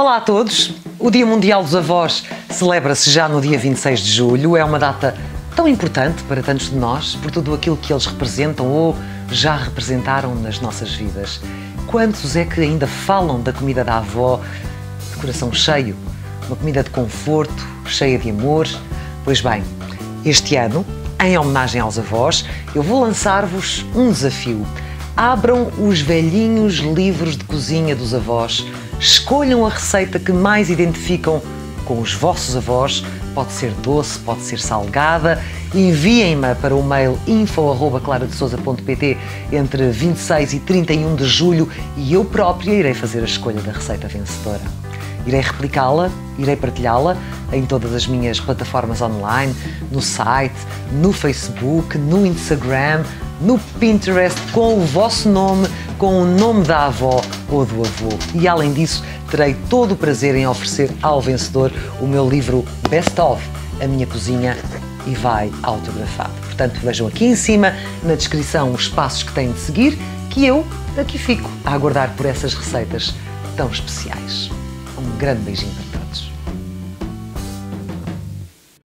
Olá a todos! O Dia Mundial dos Avós celebra-se já no dia 26 de julho. É uma data tão importante para tantos de nós, por tudo aquilo que eles representam ou já representaram nas nossas vidas. Quantos é que ainda falam da comida da avó de coração cheio? Uma comida de conforto, cheia de amor? Pois bem, este ano, em homenagem aos avós, eu vou lançar-vos um desafio. Abram os velhinhos livros de cozinha dos avós. Escolham a receita que mais identificam com os vossos avós. Pode ser doce, pode ser salgada. Enviem-me para o mail info@claradesousa.pt entre 26 e 31 de julho e eu própria irei fazer a escolha da receita vencedora. Irei replicá-la, irei partilhá-la em todas as minhas plataformas online, no site, no Facebook, no Instagram, no Pinterest, com o vosso nome, com o nome da avó ou do avô. E além disso, terei todo o prazer em oferecer ao vencedor o meu livro Best Of, a minha cozinha, e vai autografado. Portanto, vejam aqui em cima, na descrição, os passos que têm de seguir, que eu aqui fico a aguardar por essas receitas tão especiais. Um grande beijinho para